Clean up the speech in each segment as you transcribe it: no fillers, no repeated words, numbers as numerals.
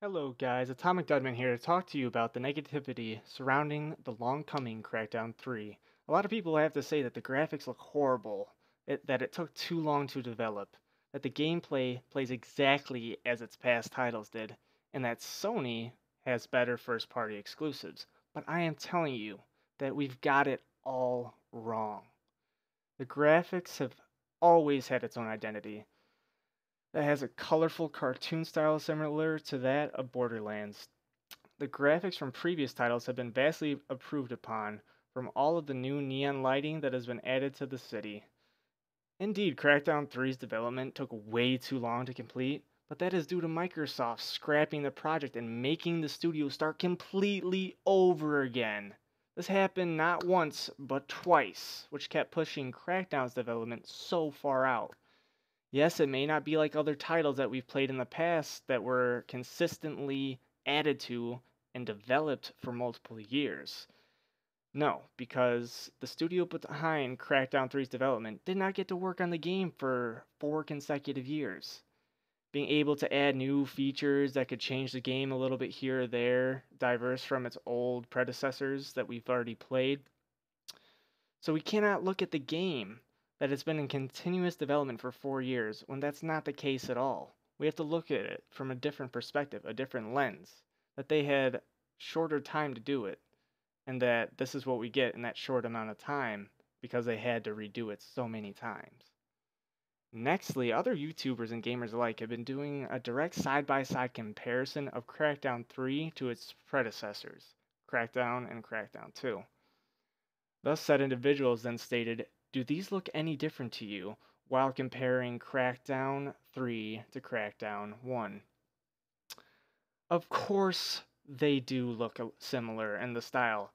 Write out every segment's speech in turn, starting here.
Hello guys, AtomicDudMan here to talk to you about the negativity surrounding the long-coming Crackdown 3. A lot of people have to say that the graphics look horrible, that it took too long to develop, that the gameplay plays exactly as its past titles did, and that Sony has better first-party exclusives. But I am telling you that we've got it all wrong. The graphics have always had its own identity that has a colorful cartoon style similar to that of Borderlands. The graphics from previous titles have been vastly improved upon from all of the new neon lighting that has been added to the city. Indeed, Crackdown 3's development took way too long to complete, but that is due to Microsoft scrapping the project and making the studio start completely over again. This happened not once, but twice, which kept pushing Crackdown's development so far out. Yes, it may not be like other titles that we've played in the past that were consistently added to and developed for multiple years. No, because the studio behind Crackdown 3's development did not get to work on the game for 4 consecutive years. Being able to add new features that could change the game a little bit here or there, diverse from its old predecessors that we've already played. So we cannot look at the game that has been in continuous development for 4 years when that's not the case at all. We have to look at it from a different perspective, a different lens, that they had shorter time to do it, and that this is what we get in that short amount of time because they had to redo it so many times. Nextly, other YouTubers and gamers alike have been doing a direct side-by-side comparison of Crackdown 3 to its predecessors, Crackdown and Crackdown 2. Thus said individuals then stated, "Do these look any different to you?" while comparing Crackdown 3 to Crackdown 1. Of course they do look similar in the style.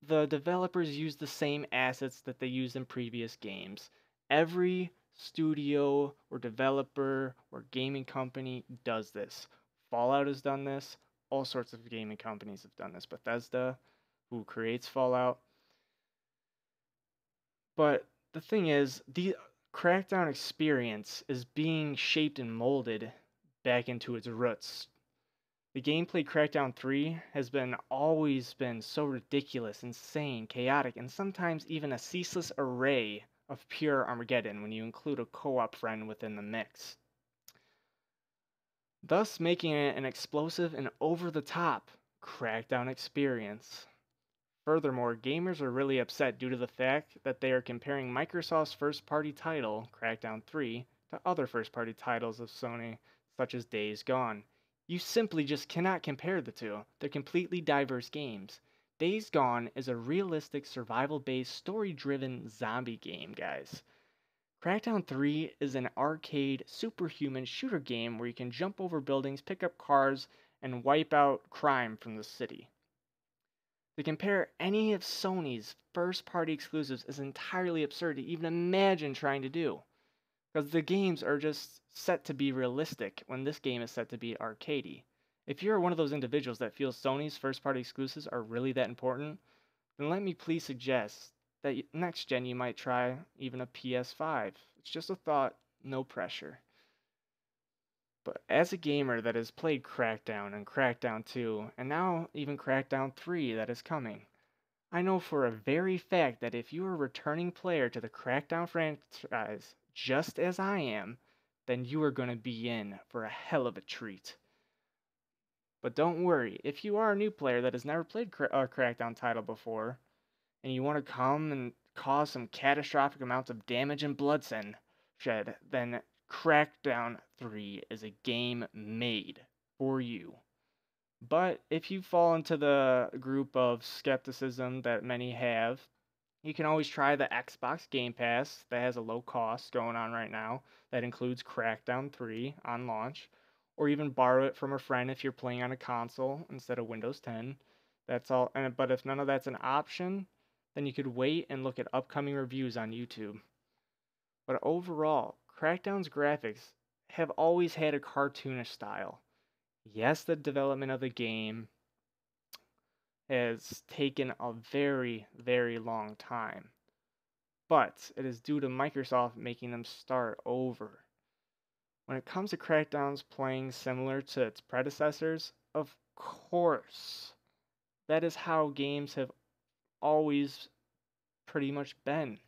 The developers use the same assets that they used in previous games. Every studio or developer or gaming company does this. Fallout has done this. All sorts of gaming companies have done this. Bethesda, who creates Fallout. But the thing is, the Crackdown experience is being shaped and molded back into its roots. The gameplay Crackdown 3 has always been so ridiculous, insane, chaotic, and sometimes even a ceaseless array of pure Armageddon when you include a co-op friend within the mix, thus making it an explosive and over-the-top Crackdown experience. Furthermore, gamers are really upset due to the fact that they are comparing Microsoft's first-party title, Crackdown 3, to other first-party titles of Sony, such as Days Gone. You simply just cannot compare the two. They're completely diverse games. Days Gone is a realistic, survival-based, story-driven zombie game, guys. Crackdown 3 is an arcade, superhuman shooter game where you can jump over buildings, pick up cars, and wipe out crime from the city. To compare any of Sony's first-party exclusives is entirely absurd to even imagine trying to do, because the games are just set to be realistic when this game is set to be arcadey. If you're one of those individuals that feels Sony's first-party exclusives are really that important, then let me please suggest that next gen you might try even a PS5. It's just a thought, no pressure. But as a gamer that has played Crackdown and Crackdown 2, and now even Crackdown 3 that is coming, I know for a very fact that if you are a returning player to the Crackdown franchise, just as I am, then you are going to be in for a hell of a treat. But don't worry, if you are a new player that has never played a Crackdown title before, and you want to come and cause some catastrophic amounts of damage and bloodshed, then Crackdown 3 is a game made for you. But if you fall into the group of skepticism that many have, you can always try the Xbox Game Pass that has a low cost going on right now that includes Crackdown 3 on launch. Or even borrow it from a friend if you're playing on a console instead of Windows 10. That's all. But if none of that's an option, then you could wait and look at upcoming reviews on YouTube. But overall, Crackdown's graphics have always had a cartoonish style. Yes, the development of the game has taken a very, very long time. but it is due to Microsoft making them start over. When it comes to Crackdown's playing similar to its predecessors, of course, that is how games have always pretty much been.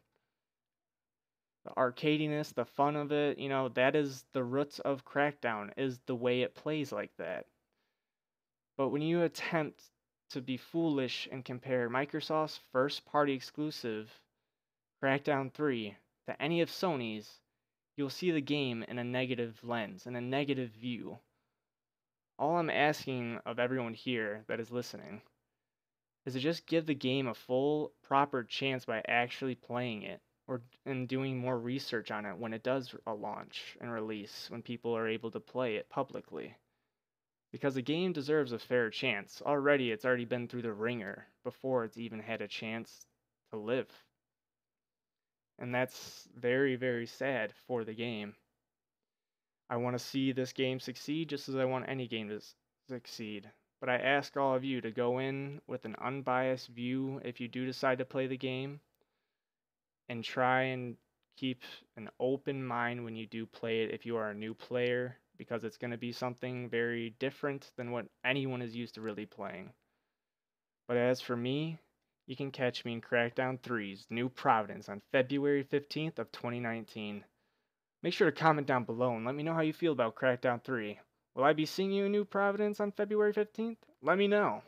The arcadiness, the fun of it, you know, that is the roots of Crackdown, is the way it plays like that. But when you attempt to be foolish and compare Microsoft's first-party exclusive, Crackdown 3, to any of Sony's, you'll see the game in a negative lens, in a negative view. All I'm asking of everyone here that is listening is to just give the game a full, proper chance by actually playing it, and doing more research on it when it does a launch and release, when people are able to play it publicly. Because the game deserves a fair chance. Already, it's already been through the ringer before it's even had a chance to live. And that's very, very sad for the game. I want to see this game succeed just as I want any game to succeed. But I ask all of you to go in with an unbiased view if you do decide to play the game. And try and keep an open mind when you do play it if you are a new player. Because it's going to be something very different than what anyone is used to really playing. But as for me, you can catch me in Crackdown 3's New Providence on February 15th of 2019. Make sure to comment down below and let me know how you feel about Crackdown 3. Will I be seeing you in New Providence on February 15th? Let me know.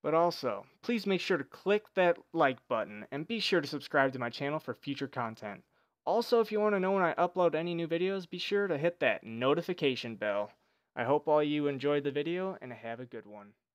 But also, please make sure to click that like button and be sure to subscribe to my channel for future content. Also, if you want to know when I upload any new videos, be sure to hit that notification bell. I hope all you enjoyed the video and have a good one.